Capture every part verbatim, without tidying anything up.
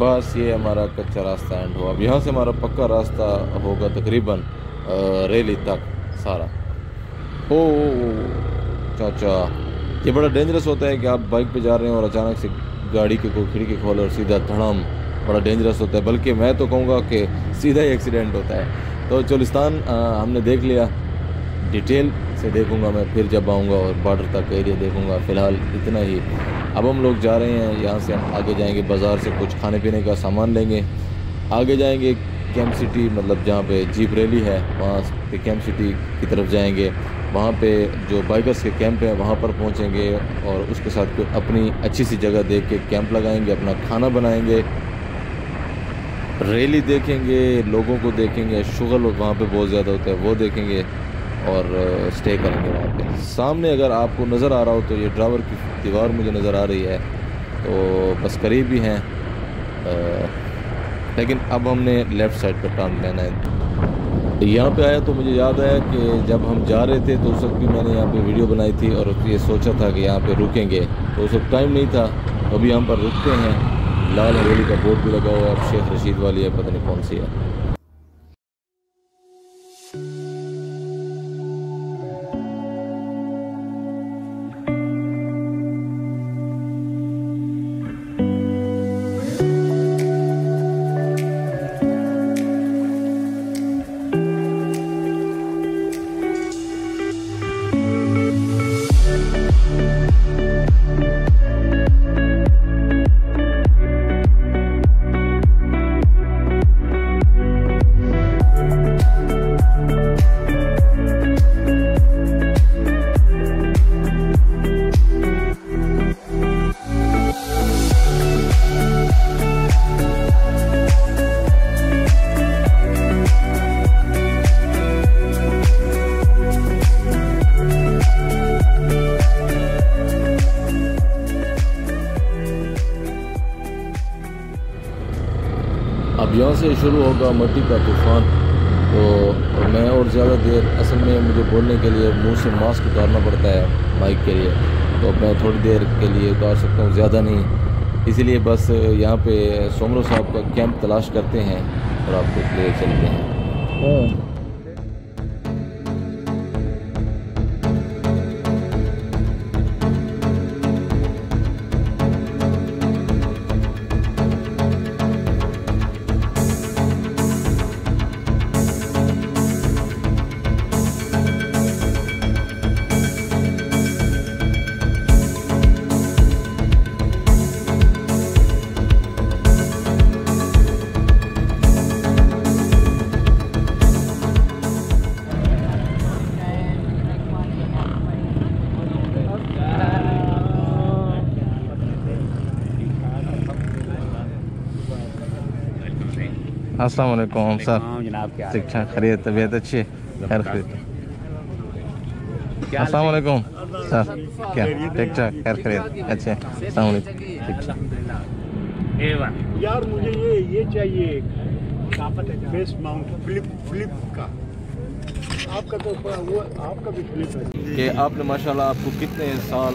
बस ये हमारा कच्चा रास्ता एंड हुआ। अब यहाँ से हमारा पक्का रास्ता होगा तकरीबन रैली तक सारा। ओ चाचा, ये बड़ा डेंजरस होता है कि आप बाइक पे जा रहे हैं और अचानक से गाड़ी के खिड़की खोल और सीधा धड़म, बड़ा डेंजरस होता है। बल्कि मैं तो कहूँगा कि सीधा ही एक्सीडेंट होता है। तो चोलिस्तान हमने देख लिया, डिटेल से देखूंगा मैं फिर जब आऊँगा और बॉर्डर तक एरिया देखूंगा। फ़िलहाल इतना ही। अब हम लोग जा रहे हैं, यहाँ से हम आगे जाएंगे बाज़ार से कुछ खाने पीने का सामान लेंगे। आगे जाएंगे कैंप सिटी, मतलब जहाँ पे जीप रैली है वहाँ पे कैंप सिटी की तरफ जाएंगे। वहाँ पे जो बाइकर्स के कैंप हैं वहाँ पर पहुँचेंगे और उसके साथ कोई अपनी अच्छी सी जगह देख के कैंप लगाएंगे, अपना खाना बनाएंगे, रैली देखेंगे, लोगों को देखेंगे, शुगल वहाँ पे बहुत ज़्यादा होता है वो देखेंगे और स्टे करेंगे वहाँ पे। सामने अगर आपको नज़र आ रहा हो तो ये ड्राइवर की दीवार मुझे नज़र आ रही है, तो बस करीब ही हैं। लेकिन अब हमने लेफ़्ट साइड पर टर्न लेना है। यहाँ पे आया तो मुझे याद आया कि जब हम जा रहे थे तो उस वक्त भी मैंने यहाँ पे वीडियो बनाई थी और ये सोचा था कि यहाँ पे रुकेंगे, तो उस वक्त टाइम नहीं था। तो अभी हम पर रुकते हैं। लाल हवेली का बोर्ड भी लगा हुआ है, शेख रशीद वाली है, पता नहीं कौन सी है। यहाँ से शुरू होगा मट्टी का तूफ़ान। तो मैं और ज़्यादा देर, असल में मुझे बोलने के लिए मुंह से मास्क उतारना पड़ता है माइक के लिए, तो मैं थोड़ी देर के लिए उतार सकता हूँ, ज़्यादा नहीं। इसीलिए बस यहाँ पे सोमरो साहब का कैंप तलाश करते हैं और आपको ले चलते हैं। अस्सलाम वालेकुम सर, शिक्षा खैरियत, तबीयत अच्छी है? खैर खैरियत। अस्सलाम वालेकुम सर, क्या ठीक ठाक? खैर खैरियत अच्छे। अस्सलाम वालेकुम। यार मुझे ये ये चाहिए बेस माउंट फ्लिप फ्लिप का। आपका तो वो आपका भी फ्लिप है कि आपने माशाल्लाह। आपको कितने साल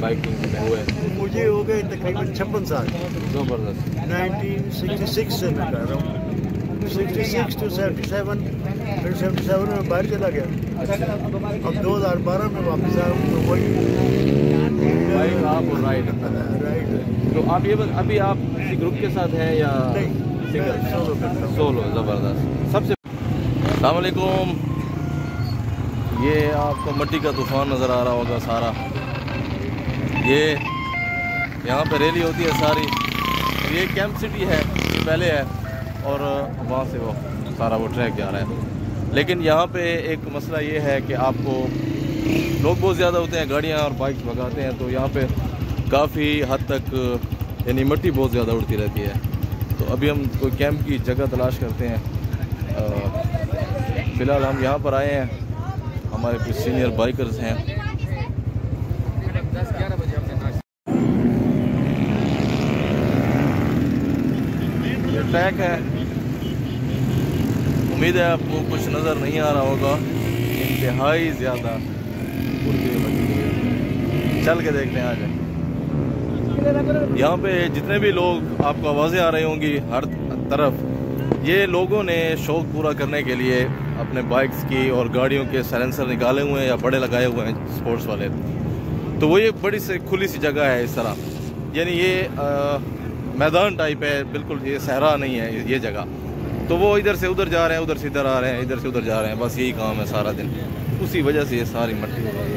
बाइकिंग में हुए? मुझे हो गए तकरीबन छप्पन साल। जबरदस्त। नाइनटीन सिक्सटी सिक्स से मैं कर रहा हूँ, sixty six to seventy seven, फिर सेवेंटी सेवन में बाहर चला गया। अब दो हज़ार बारह में वापस आया हूँ। तो वही बाइक आप और राइड राइड तो आप ये बस अभी आप किसी ग्रुप के साथ हैं या सिंगल? सोलो। ज़बरदस्त। सबसे अस्सलाम वालेकुम। ये आपको मट्टी का तूफ़ान नज़र आ रहा होगा सारा। ये यहाँ पे रैली होती है सारी। ये कैंप सिटी है पहले है और वहाँ से वो सारा वो ट्रैक जा रहा है। लेकिन यहाँ पे एक मसला ये है कि आपको लोग बहुत ज़्यादा होते हैं, गाड़ियाँ और बाइक भगाते हैं, तो यहाँ पे काफ़ी हद तक यानी मिट्टी बहुत ज़्यादा उड़ती रहती है। तो अभी हम कोई कैंप की जगह तलाश करते हैं। फ़िलहाल हम यहाँ पर आए हैं, हमारे कुछ सीनियर बाइकर्स हैं। ट्रैक है, उम्मीद है आपको कुछ नज़र नहीं आ रहा होगा। इंतहाई ज़्यादा चल के देखते हैं। आज यहाँ पे जितने भी लोग आपको आवाज़ें आ रही होंगी हर तरफ, ये लोगों ने शौक़ पूरा करने के लिए अपने बाइक्स की और गाड़ियों के साइलेंसर निकाले हुए हैं या बड़े लगाए हुए हैं स्पोर्ट्स वाले। तो वो ये बड़ी से खुली सी जगह है इस तरह, यानी ये आ, मैदान टाइप है, बिल्कुल ये सहरा नहीं है ये जगह। तो वो इधर से उधर जा रहे हैं, उधर से इधर आ रहे हैं, इधर से उधर जा रहे हैं, बस यही काम है सारा दिन। उसी वजह से ये सारी मट्टी हो गई है।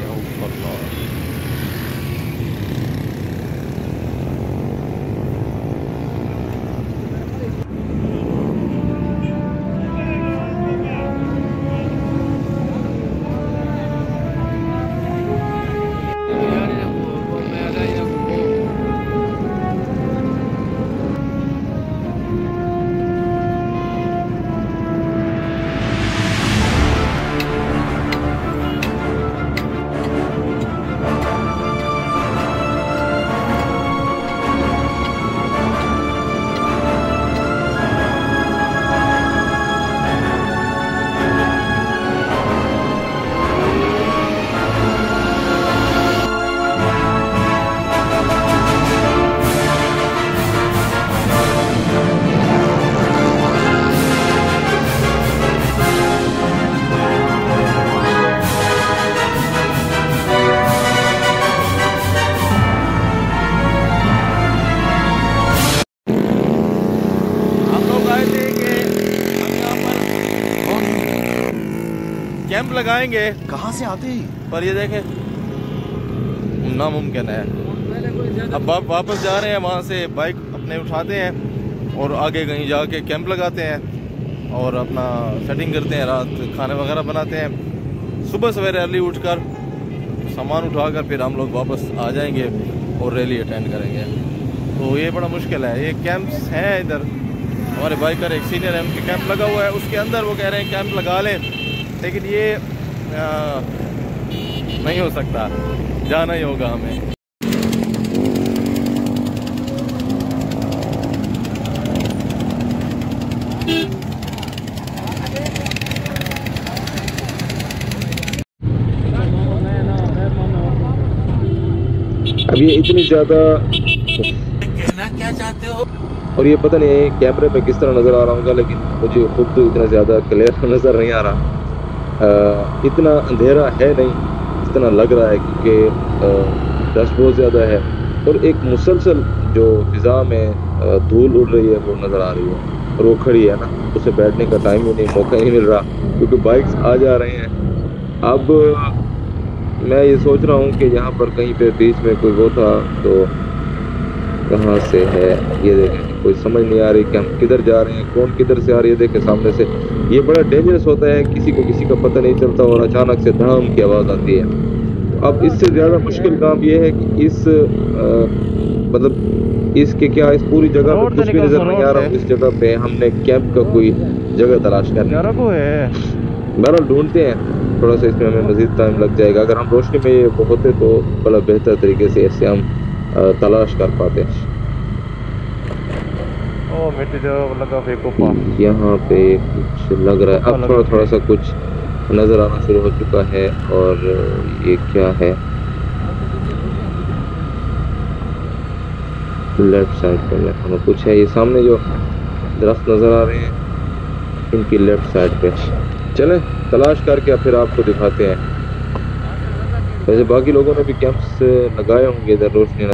कैंप लगाएंगे कहाँ से आते ही, पर ये देखें नामुमकिन है। अब आप वापस जा रहे हैं, वहाँ से बाइक अपने उठाते हैं और आगे कहीं जाके कैंप लगाते हैं और अपना सेटिंग करते हैं, रात खाने वगैरह बनाते हैं। सुबह सवेरे अर्ली उठकर सामान उठाकर फिर हम लोग वापस आ जाएंगे और रैली अटेंड करेंगे। तो ये बड़ा मुश्किल है। ये कैंप्स हैं इधर, हमारे बाइकर एक सीनियर है, उनके कैंप लगा हुआ है, उसके अंदर वो कह रहे हैं कैंप लगा लें, लेकिन ये आ, नहीं हो सकता, जाना ही होगा हमें। अब ये इतनी ज्यादा कहना क्या चाहते हो, और ये पता नहीं कैमरे पे किस तरह नजर आ रहा होगा, लेकिन मुझे खुद तो इतना ज्यादा क्लियर नजर नहीं आ रहा। आ, इतना अंधेरा है नहीं इतना लग रहा है, क्योंकि डस्ट बहुत ज़्यादा है और एक मुसलसल जो फिज़ा में धूल उड़ रही है वो नज़र आ रही है। और वो खड़ी है ना, उसे बैठने का टाइम ही नहीं, मौका ही नहीं मिल रहा, क्योंकि बाइक्स आ जा रहे हैं। अब मैं ये सोच रहा हूँ कि यहाँ पर कहीं पे बीच में कोई वो था, तो कहाँ से है ये देखें, कोई समझ नहीं आ रही कि हम किधर जा रहे हैं, कौन किधर से आ रही है। देखें सामने से, ये बड़ा डेंजरस होता है, किसी को किसी का पता नहीं चलता और अचानक से धड़ाम की आवाज़ आती है। अब इससे ज़्यादा मुश्किल काम ये है कि इस आ, मतलब इसके क्या इस पूरी जगह पर कुछ भी नज़र नहीं आ रहा। इस जगह पे हमने कैंप का कोई जगह तलाश करना है, बहरहाल ढूंढते हैं। थोड़ा सा इसमें हमें मज़ीद टाइम लग जाएगा। अगर हम रोशनी में होते तो बड़ा बेहतर तरीके से ऐसे हम तलाश कर पाते। ओ मिट्टी जो लगा फेंको यहाँ पे कुछ लग रहा है। अब थोड़ा थोड़ा सा कुछ नज़र आना शुरू हो चुका है। और ये क्या है, लेफ्ट साइड पे लेफ्ट में कुछ है। ये सामने जो दरख्त नज़र आ रहे हैं इनकी लेफ्ट साइड पे चलें, तलाश करके फिर आपको दिखाते हैं। वैसे बाकी लोगों ने भी कैंप्स लगाए होंगे इधर रोशनी।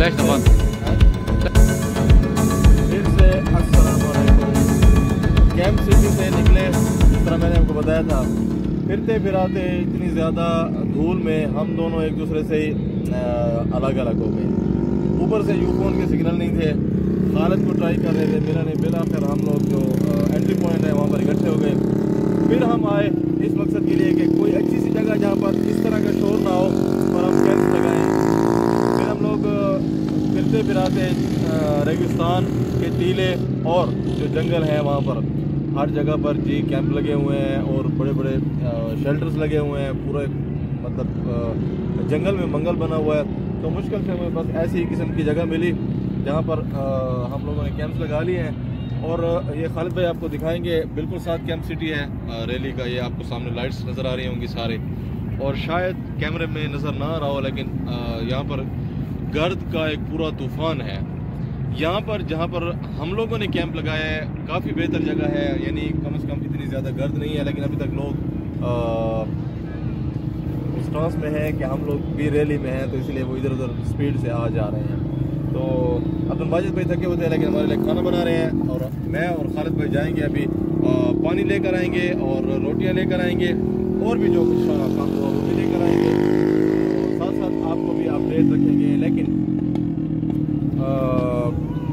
Flash the one. फिर से अस्सलाम वालेकुम। कैंप सिटी से निकले, जिस तरह मैंने आपको बताया था, फिरते फिराते इतनी ज़्यादा धूल में हम दोनों एक दूसरे से अलग अलग हो गए। ऊपर से यूफोन के सिग्नल नहीं थे, हालत को ट्राई कर रहे थे, मेरा नहीं। बिलाखिर हम लोग जो एंट्री पॉइंट है वहाँ पर इकट्ठे हो गए। फिर हम आए इस मकसद के लिए कि कोई अच्छी सी जगह जहाँ पर इस तरह का शोर ना हो और तरह से रेगिस्तान के टीले और जो जंगल हैं वहाँ पर हर जगह पर जी कैंप लगे हुए हैं और बड़े बड़े शेल्टर्स लगे हुए हैं। पूरा मतलब जंगल में मंगल बना हुआ है। तो मुश्किल से हमें बस ऐसी ही किस्म की जगह मिली जहाँ पर हम लोगों ने कैंप्स लगा लिए हैं। और ये खालिद भाई आपको दिखाएंगे, बिल्कुल साथ कैंप सिटी है रैली का। ये आपको सामने लाइट्स नज़र आ रही होंगी सारे, और शायद कैमरे में नज़र ना आ रहा हो, लेकिन यहाँ पर गर्द का एक पूरा तूफान है। यहाँ पर जहाँ पर हम लोगों ने कैंप लगाया है काफ़ी बेहतर जगह है, यानी कम से कम इतनी ज़्यादा गर्द नहीं है। लेकिन अभी तक लोग आ, उस ट्रांस में हैं कि हम लोग भी रैली में हैं, तो इसलिए वो इधर उधर स्पीड से आ जा रहे हैं। तो अब्दुल वाजिद भाई थके होते हैं, लेकिन हमारे लिए खाना बना रहे हैं, और मैं और खालिद भाई जाएंगे अभी आ, पानी लेकर आएंगे और रोटियां लेकर आएंगे और भी जो कुछ काम हुआ वो भी लेकर आएंगे, और साथ साथ आपको भी अपडेट रखेंगे। लेकिन आ,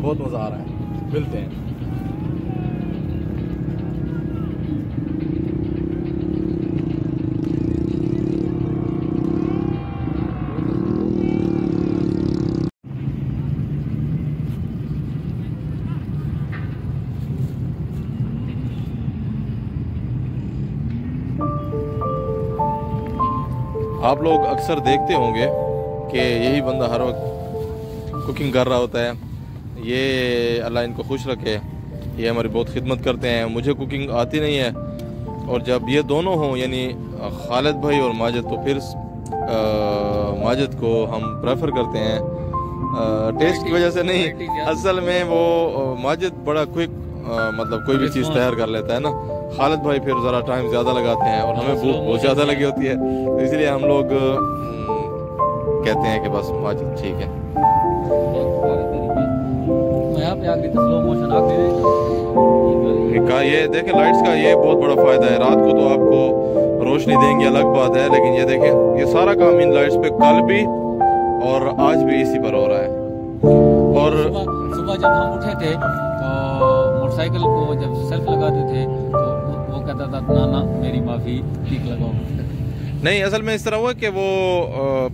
बहुत मज़ा आ रहा है। मिलते हैं। आप लोग अक्सर देखते होंगे कि यही बंदा हर वक्त कुकिंग कर रहा होता है। ये अल्लाह इनको खुश रखे, ये हमारी बहुत खिदमत करते हैं। मुझे कुकिंग आती नहीं है, और जब ये दोनों हों यानी खालिद भाई और माजिद, तो फिर आ, माजिद को हम प्रेफर करते हैं। आ, टेस्ट की वजह से नहीं, असल में वो माजिद बड़ा क्विक मतलब कोई भी चीज़ तैयार कर लेता है ना। खालिद भाई फिर ज़रा टाइम ज़्यादा लगाते हैं, और हमें भूख बहुत ज़्यादा लगी होती है, तो इसलिए हम लोग कहते हैं कि बस माजिद ठीक है। ये देखें लाइट्स का, ये बहुत बड़ा फ़ायदा है। रात को तो आपको रोशनी देंगे, अलग बात है, लेकिन ये देखें ये सारा काम इन लाइट्स पे कल भी और आज भी इसी पर हो रहा है। और सुबह जब हम उठे थे तो मोटरसाइकिल को जब सेल्फ लगाते थे तो वो कहता था नाना मेरी माफी ठीक लगाओ। नहीं, असल में इस तरह हुआ कि वो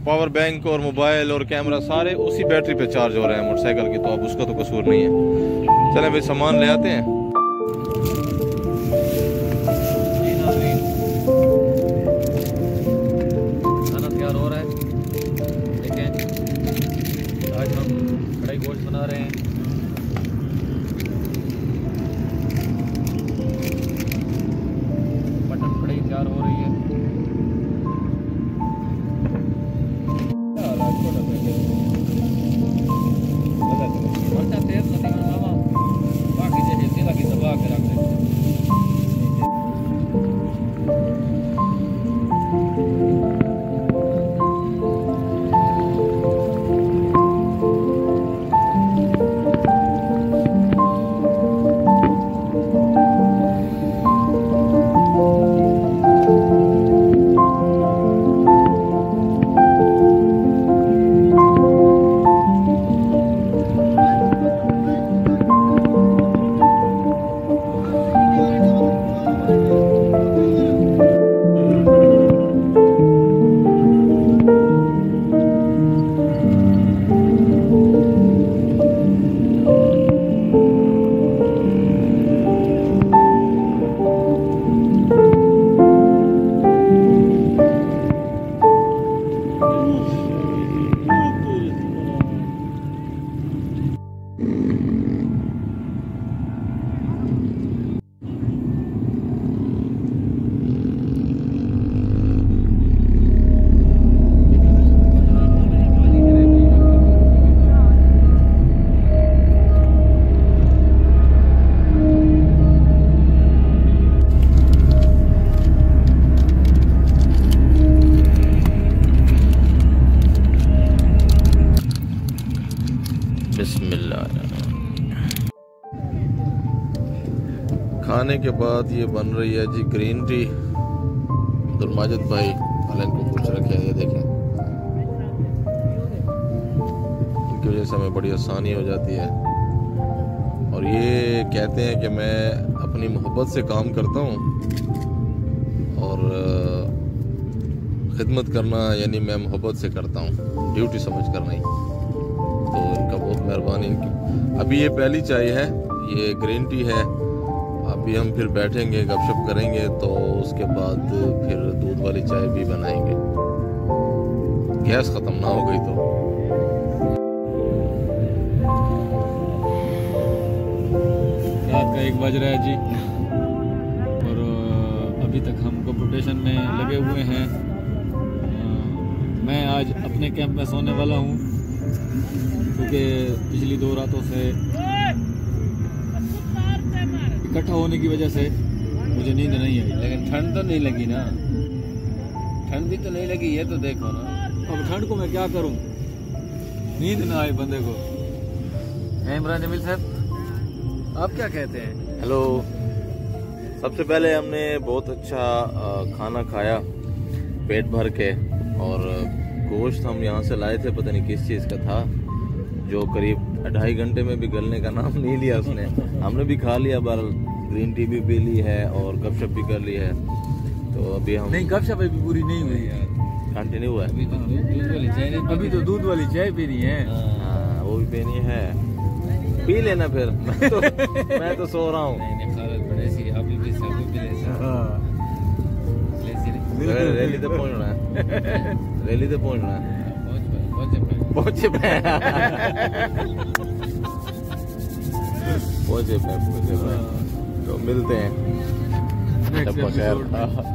पावर बैंक और मोबाइल और कैमरा सारे उसी बैटरी पे चार्ज हो रहे हैं मोटरसाइकिल की, तो अब उसका तो कसूर नहीं है। चलें भाई सामान ले आते हैं। खाना तैयार हो रहा है, देखें आज हम कढ़ाई गोश्त बना रहे हैं। खाने के बाद ये बन रही है जी ग्रीन टी। माजिद भाई अलन को पूछ रखे हैं, ये देखें, इनकी वजह से हमें बड़ी आसानी हो जाती है। और ये कहते हैं कि मैं अपनी मोहब्बत से काम करता हूँ, और खिदमत करना यानी मैं मोहब्बत से करता हूँ, ड्यूटी समझ कर नहीं। तो इनका बहुत मेहरबानी की। अभी ये पहली चाय है, ये ग्रीन टी है। अभी हम फिर बैठेंगे, गपशप करेंगे, तो उसके बाद फिर दूध वाली चाय भी बनाएंगे, गैस ख़त्म ना हो गई तो। रात का एक बज रहा है जी, और अभी तक हम कंपटीशन में लगे हुए हैं। मैं आज अपने कैंप में सोने वाला हूँ, क्योंकि पिछली दो रातों से इकट्ठा होने की वजह से मुझे नींद नहीं आई। लेकिन ठंड तो नहीं लगी ना, ठंड भी तो नहीं लगी, ये तो देखो ना। अब ठंड को मैं क्या करूं, नींद ना आए बंदे को। इमरान जमील साहब, आप क्या कहते हैं? हेलो, सबसे पहले हमने बहुत अच्छा खाना खाया पेट भर के, और गोश्त हम यहाँ से लाए थे, पता नहीं किस चीज़ का था, जो करीब ढाई घंटे में भी गलने का नाम नहीं लिया उसने। हमने भी खा लिया, बार ग्रीन टी भी पी ली है और गपशप भी कर ली है। तो अभी हम नहीं, गपशप अभी पूरी नहीं हुई यार, कंटिन्यू हुआ है। अभी तो दूध वाली चाय पीनी है। हाँ, वो भी पीनी है, पी लेना फिर। मैं तो, मैं तो सो रहा हूँ। रैली तक पहुँचना है, रैली तक पहुँचना है। पहुंचे पे पहुंचे पे पहुंचे पे तो मिलते हैं।